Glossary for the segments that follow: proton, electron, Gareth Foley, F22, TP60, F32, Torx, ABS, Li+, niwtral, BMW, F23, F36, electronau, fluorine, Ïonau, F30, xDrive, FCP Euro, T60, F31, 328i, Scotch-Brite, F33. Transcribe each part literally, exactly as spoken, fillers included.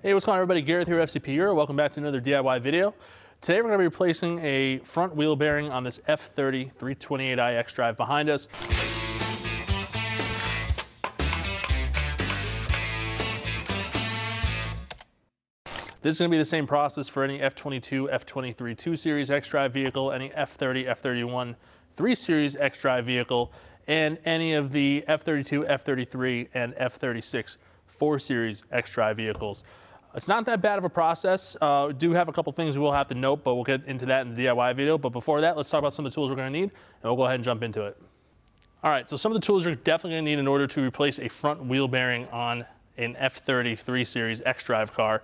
Hey, what's going on everybody? Gareth here at F C P Euro. Welcome back to another D I Y video. Today we're going to be replacing a front wheel bearing on this F thirty three twenty-eight i xDrive behind us. This is going to be the same process for any F twenty-two, F twenty-three two series xDrive vehicle, any F thirty, F thirty-one three series xDrive vehicle, and any of the F thirty-two, F thirty-three, and F thirty-six four series xDrive vehicles. It's not that bad of a process. Uh, we do have a couple things we'll have to note, but we'll get into that in the D I Y video. But before that, let's talk about some of the tools we're going to need, and we'll go ahead and jump into it. All right, so some of the tools you're definitely going to need in order to replace a front wheel bearing on an F thirty three series xDrive car.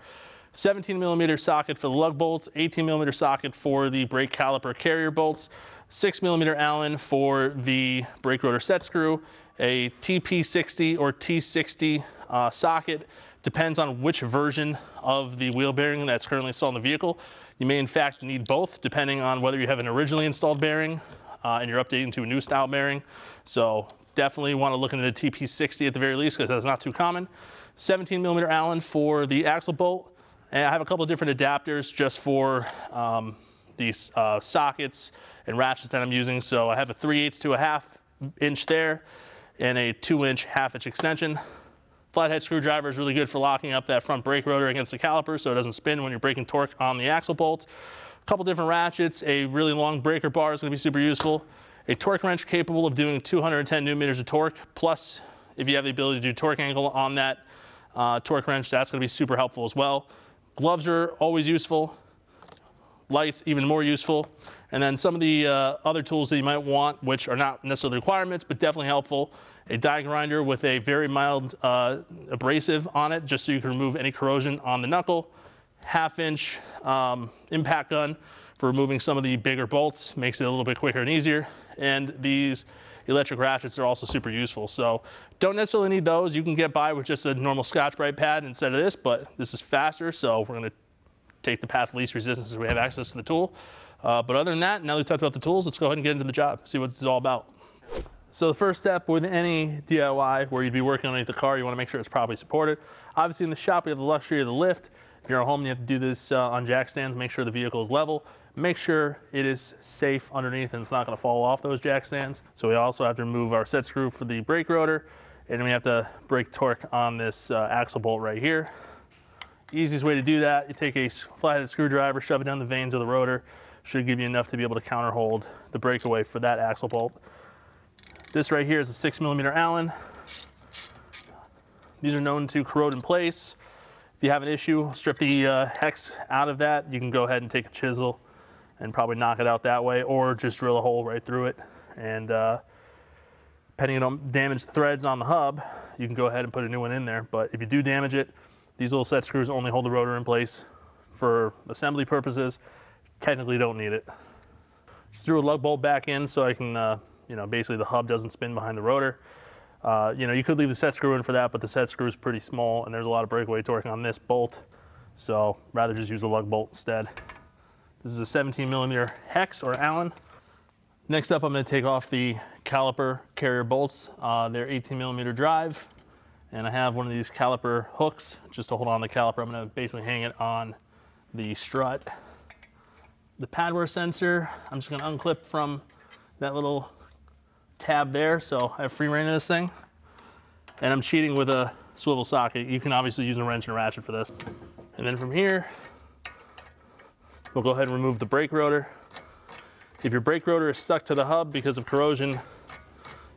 seventeen millimeter socket for the lug bolts, eighteen millimeter socket for the brake caliper carrier bolts, six millimeter Allen for the brake rotor set screw, a T P sixty or T sixty uh, socket. Depends on which version of the wheel bearing that's currently installed in the vehicle. You may in fact need both, depending on whether you have an originally installed bearing uh, and you're updating to a new style bearing. So definitely want to look into the T P sixty at the very least, because that's not too common. seventeen millimeter Allen for the axle bolt. And I have a couple of different adapters just for um, these uh, sockets and ratchets that I'm using. So I have a three eighths to a half inch there and a two inch half inch extension. Flathead screwdriver is really good for locking up that front brake rotor against the caliper so it doesn't spin when you're breaking torque on the axle bolt. A couple different ratchets, a really long breaker bar is going to be super useful. A torque wrench capable of doing two hundred ten newton meters of torque, plus if you have the ability to do torque angle on that uh, torque wrench, that's going to be super helpful as well. Gloves are always useful, lights even more useful, and then some of the uh, other tools that you might want, which are not necessarily requirements, but definitely helpful. A die grinder with a very mild uh, abrasive on it, just so you can remove any corrosion on the knuckle. Half inch um, impact gun for removing some of the bigger bolts, makes it a little bit quicker and easier. And these electric ratchets are also super useful. So don't necessarily need those. You can get by with just a normal Scotch-Brite pad instead of this, but this is faster, so we're going to take the path of least resistance as we have access to the tool. Uh, but other than that, now that we've talked about the tools, let's go ahead and get into the job, see what this is all about. So the first step with any D I Y where you'd be working underneath the car, you want to make sure it's properly supported. Obviously in the shop, we have the luxury of the lift. If you're at home, you have to do this uh, on jack stands, make sure the vehicle is level. Make sure it is safe underneath and it's not going to fall off those jack stands. So we also have to remove our set screw for the brake rotor, and we have to brake torque on this uh, axle bolt right here. Easiest way to do that, you take a flathead screwdriver, shove it down the veins of the rotor. Should give you enough to be able to counter hold the breakaway for that axle bolt. This right here is a six millimeter Allen. These are known to corrode in place. If you have an issue, strip the uh, hex out of that. You can go ahead and take a chisel and probably knock it out that way, or just drill a hole right through it. And uh, depending on damaged threads on the hub, you can go ahead and put a new one in there. But if you do damage it, these little set screws only hold the rotor in place for assembly purposes. Technically don't need it. Just threw a lug bolt back in so I can, uh, you know, basically the hub doesn't spin behind the rotor. Uh, you know, you could leave the set screw in for that, but the set screw is pretty small and there's a lot of breakaway torque on this bolt. So rather just use a lug bolt instead. This is a seventeen millimeter hex or Allen. Next up, I'm going to take off the caliper carrier bolts. Uh, they're eighteen millimeter drive, and I have one of these caliper hooks just to hold on the caliper. I'm going to basically hang it on the strut. The pad wear sensor, I'm just going to unclip from that little tab there, so I have free rein of this thing. And I'm cheating with a swivel socket. You can obviously use a wrench and a ratchet for this. And then from here, we'll go ahead and remove the brake rotor. If your brake rotor is stuck to the hub because of corrosion,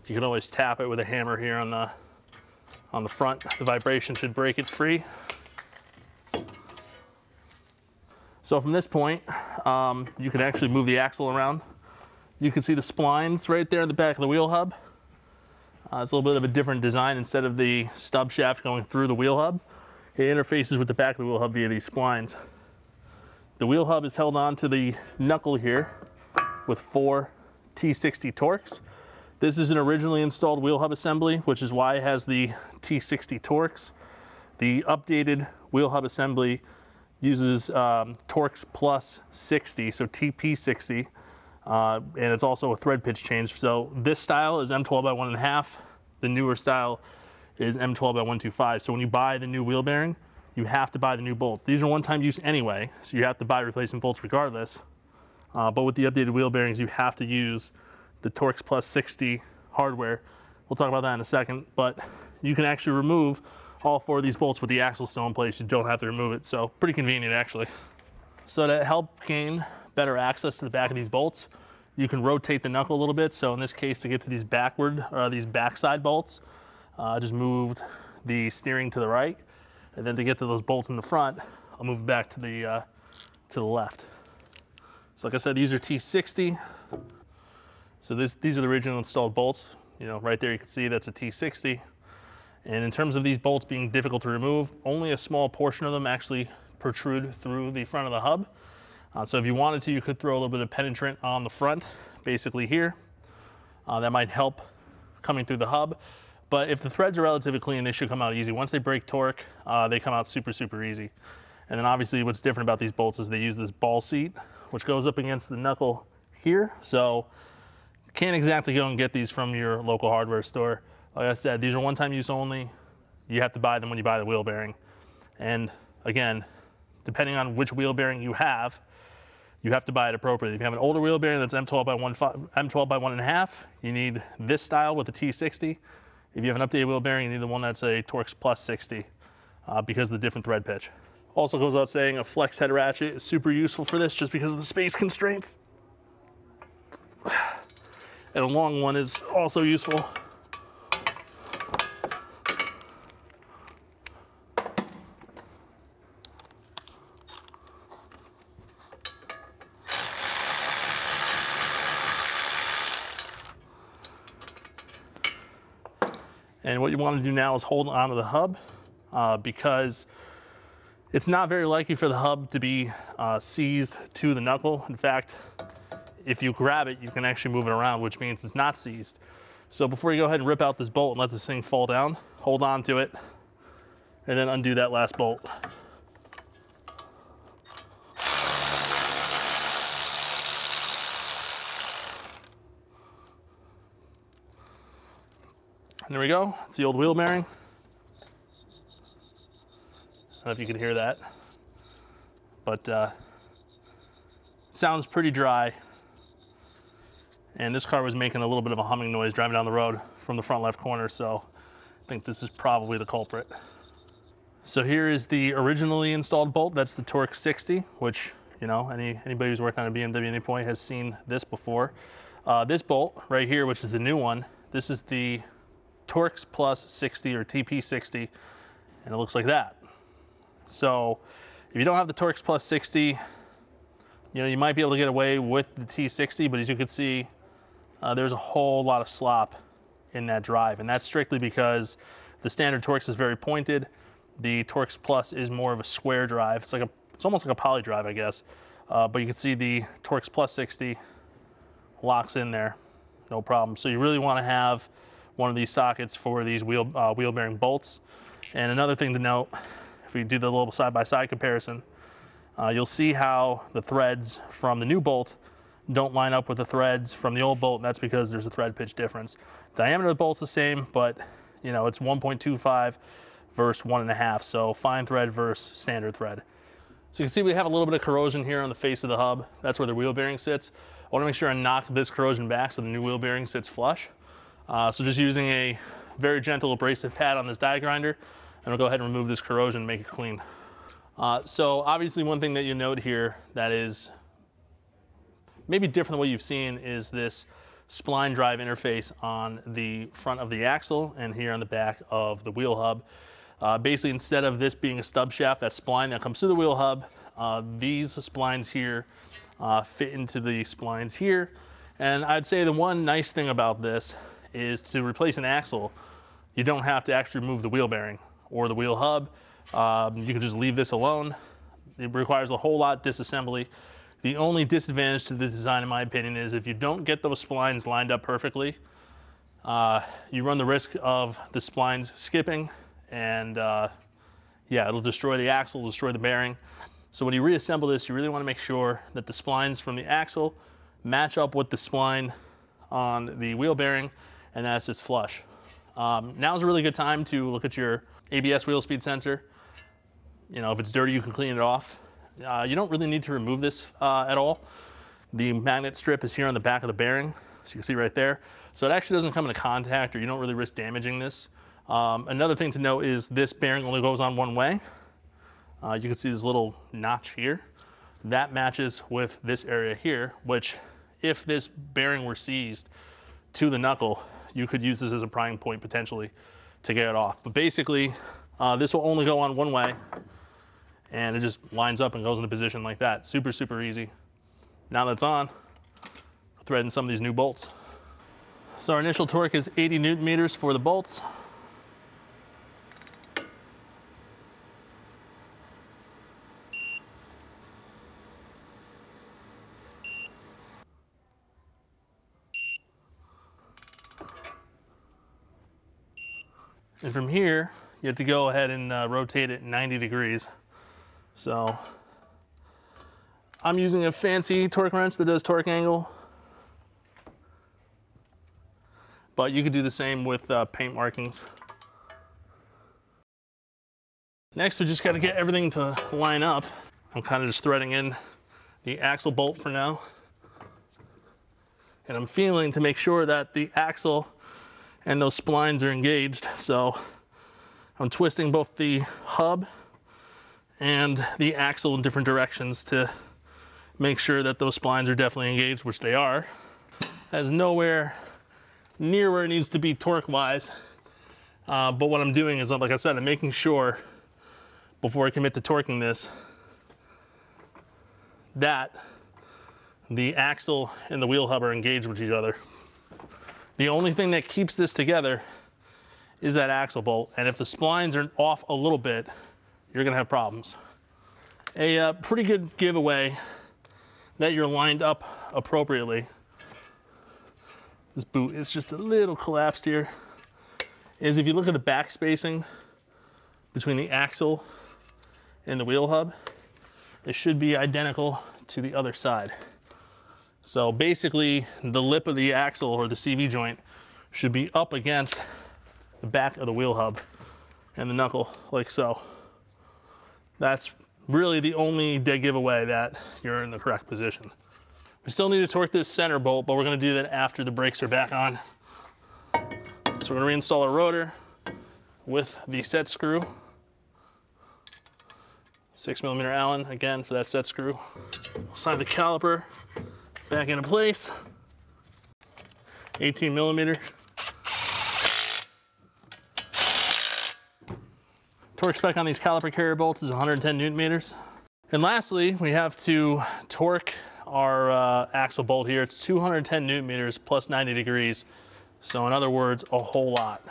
you can always tap it with a hammer here on the, on the front. The vibration should break it free. So from this point, um, you can actually move the axle around. You can see the splines right there in the back of the wheel hub. Uh, it's a little bit of a different design. Instead of the stub shaft going through the wheel hub, it interfaces with the back of the wheel hub via these splines. The wheel hub is held onto the knuckle here with four T sixty Torx. This is an originally installed wheel hub assembly, which is why it has the T sixty Torx. The updated wheel hub assembly uses um, Torx plus sixty, so T P sixty, uh, and it's also a thread pitch change. So this style is M twelve by one and a half. The newer style is M twelve by one twenty-five. So when you buy the new wheel bearing, you have to buy the new bolts. These are one-time use anyway, so you have to buy replacement bolts regardless. Uh, but with the updated wheel bearings, you have to use the Torx Plus sixty hardware. We'll talk about that in a second, but you can actually remove all four of these bolts with the axle still in place. You don't have to remove it, so pretty convenient actually. So to help gain better access to the back of these bolts, you can rotate the knuckle a little bit. So in this case, to get to these backward, or these backside bolts, I uh, just moved the steering to the right, and then to get to those bolts in the front, I'll move back to the, uh, to the left. So like I said, these are T sixty. So this, these are the original installed bolts. You know, right there you can see that's a T sixty. And in terms of these bolts being difficult to remove, only a small portion of them actually protrude through the front of the hub. Uh, so if you wanted to, you could throw a little bit of penetrant on the front, basically here. Uh, that might help coming through the hub. But if the threads are relatively clean, they should come out easy. Once they break torque, uh, they come out super, super easy. And then obviously what's different about these bolts is they use this ball seat, which goes up against the knuckle here. So you can't exactly go and get these from your local hardware store. Like I said, these are one-time use only. You have to buy them when you buy the wheel bearing. And again, depending on which wheel bearing you have, you have to buy it appropriately. If you have an older wheel bearing that's M twelve by one and a half, you need this style with the T sixty. If you have an updated wheel bearing, you need the one that's a Torx Plus sixty uh, because of the different thread pitch. Also goes without saying, a flex head ratchet is super useful for this just because of the space constraints. And a long one is also useful. And what you want to do now is hold onto the hub uh, because it's not very likely for the hub to be uh, seized to the knuckle. In fact, if you grab it, you can actually move it around, which means it's not seized. So before you go ahead and rip out this bolt and let this thing fall down, hold on to it and then undo that last bolt. And there we go, it's the old wheel bearing. I don't know if you can hear that, but uh, it sounds pretty dry. And this car was making a little bit of a humming noise driving down the road from the front left corner, so I think this is probably the culprit. So here is the originally installed bolt. That's the Torx sixty, which, you know, any anybody who's worked on a B M W at any point has seen this before. Uh, this bolt right here, which is the new one, this is the Torx Plus sixty or T P sixty, and it looks like that. So if you don't have the Torx Plus sixty, you know, you might be able to get away with the T sixty, but as you can see, uh, there's a whole lot of slop in that drive, and that's strictly because the standard Torx is very pointed. The Torx Plus is more of a square drive. It's like a, it's almost like a poly drive, I guess. Uh, but you can see the Torx Plus sixty locks in there, no problem. So you really want to have one of these sockets for these wheel, uh, wheel bearing bolts. And another thing to note, if we do the little side-by-side comparison, uh, you'll see how the threads from the new bolt don't line up with the threads from the old bolt, and that's because there's a thread pitch difference. Diameter of the bolt's the same, but you know, it's one point two five versus one and a half, so fine thread versus standard thread. So you can see we have a little bit of corrosion here on the face of the hub. That's where the wheel bearing sits. I wanna make sure I knock this corrosion back so the new wheel bearing sits flush. Uh, so just using a very gentle abrasive pad on this die grinder, and we'll go ahead and remove this corrosion and make it clean. Uh, so obviously one thing that you note here that is maybe different than what you've seen is this spline drive interface on the front of the axle and here on the back of the wheel hub. Uh, basically, instead of this being a stub shaft, that spline that comes through the wheel hub, uh, these splines here uh, fit into the splines here. And I'd say the one nice thing about this is to replace an axle, you don't have to actually remove the wheel bearing or the wheel hub. Um, you can just leave this alone. It requires a whole lot of disassembly. The only disadvantage to the design, in my opinion, is if you don't get those splines lined up perfectly, uh, you run the risk of the splines skipping, and uh, yeah, it'll destroy the axle, destroy the bearing. So when you reassemble this, you really want to make sure that the splines from the axle match up with the spline on the wheel bearing, and that's its flush. Um, now's a really good time to look at your A B S wheel speed sensor. You know, if it's dirty, you can clean it off. Uh, you don't really need to remove this uh, at all. The magnet strip is here on the back of the bearing, so you can see right there. So it actually doesn't come into contact, or you don't really risk damaging this. Um, another thing to note is this bearing only goes on one way. Uh, you can see this little notch here. That matches with this area here, which if this bearing were seized to the knuckle, you could use this as a prying point potentially to get it off. But basically, uh, this will only go on one way, and it just lines up and goes into position like that. Super, super easy. Now that's on, thread in some of these new bolts. So our initial torque is eighty newton meters for the bolts. And from here, you have to go ahead and uh, rotate it ninety degrees. So I'm using a fancy torque wrench that does torque angle, but you could do the same with uh, paint markings. Next, we just got to get everything to line up. I'm kind of just threading in the axle bolt for now. And I'm feeling to make sure that the axle and those splines are engaged. So I'm twisting both the hub and the axle in different directions to make sure that those splines are definitely engaged, which they are. That's nowhere near where it needs to be torque-wise. Uh, but what I'm doing is, like I said, I'm making sure before I commit to torquing this, that the axle and the wheel hub are engaged with each other. The only thing that keeps this together is that axle bolt. And if the splines are off a little bit, you're gonna have problems. A uh, pretty good giveaway that you're lined up appropriately. This boot is just a little collapsed here. Is if you look at the back spacing between the axle and the wheel hub, it should be identical to the other side. So basically, the lip of the axle or the C V joint should be up against the back of the wheel hub and the knuckle, like so. That's really the only dead giveaway that you're in the correct position. We still need to torque this center bolt, but we're gonna do that after the brakes are back on. So we're gonna reinstall our rotor with the set screw. Six millimeter Allen, again, for that set screw. We'll slide the caliper back into place. eighteen millimeter. Torque spec on these caliper carrier bolts is one hundred ten newton meters. And lastly, we have to torque our uh, axle bolt here. It's two hundred ten newton meters plus ninety degrees. So in other words, a whole lot.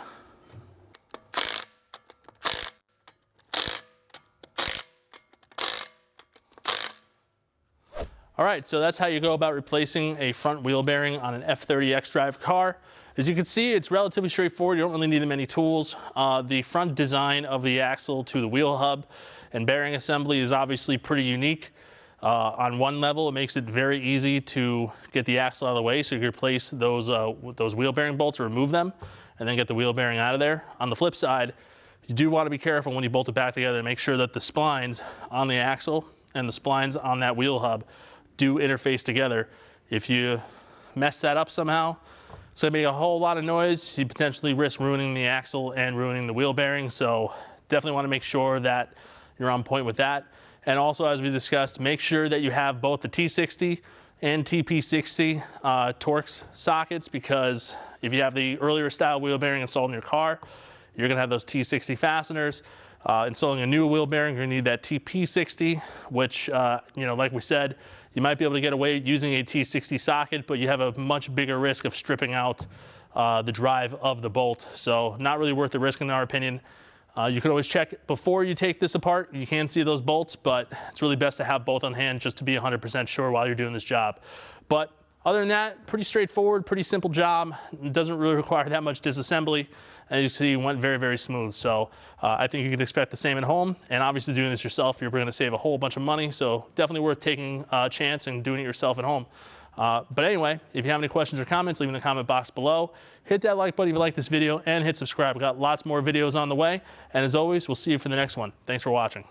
All right, so that's how you go about replacing a front wheel bearing on an F thirty xDrive car. As you can see, it's relatively straightforward. You don't really need many tools. Uh, the front design of the axle to the wheel hub and bearing assembly is obviously pretty unique. Uh, on one level, it makes it very easy to get the axle out of the way, so you can replace those, uh, those wheel bearing bolts or remove them and then get the wheel bearing out of there. On the flip side, you do want to be careful when you bolt it back together and make sure that the splines on the axle and the splines on that wheel hub do interface together. If you mess that up somehow, it's gonna make a whole lot of noise. You potentially risk ruining the axle and ruining the wheel bearing. So definitely wanna make sure that you're on point with that. And also, as we discussed, make sure that you have both the T sixty and T P sixty uh, Torx sockets, because if you have the earlier style wheel bearing installed in your car, you're gonna have those T sixty fasteners. Uh, installing a new wheel bearing, you're gonna need that T P sixty, which, uh, you know, like we said, you might be able to get away using a T sixty socket, but you have a much bigger risk of stripping out uh, the drive of the bolt. So not really worth the risk in our opinion. Uh, you can always check before you take this apart. You can see those bolts, but it's really best to have both on hand just to be one hundred percent sure while you're doing this job. But other than that, pretty straightforward, pretty simple job. It doesn't really require that much disassembly. And you see, it went very, very smooth. So uh, I think you could expect the same at home. And obviously doing this yourself, you're gonna save a whole bunch of money. So definitely worth taking a chance and doing it yourself at home. Uh, but anyway, if you have any questions or comments, leave them in the comment box below. Hit that like button if you like this video and hit subscribe. We've got lots more videos on the way. And as always, we'll see you for the next one. Thanks for watching.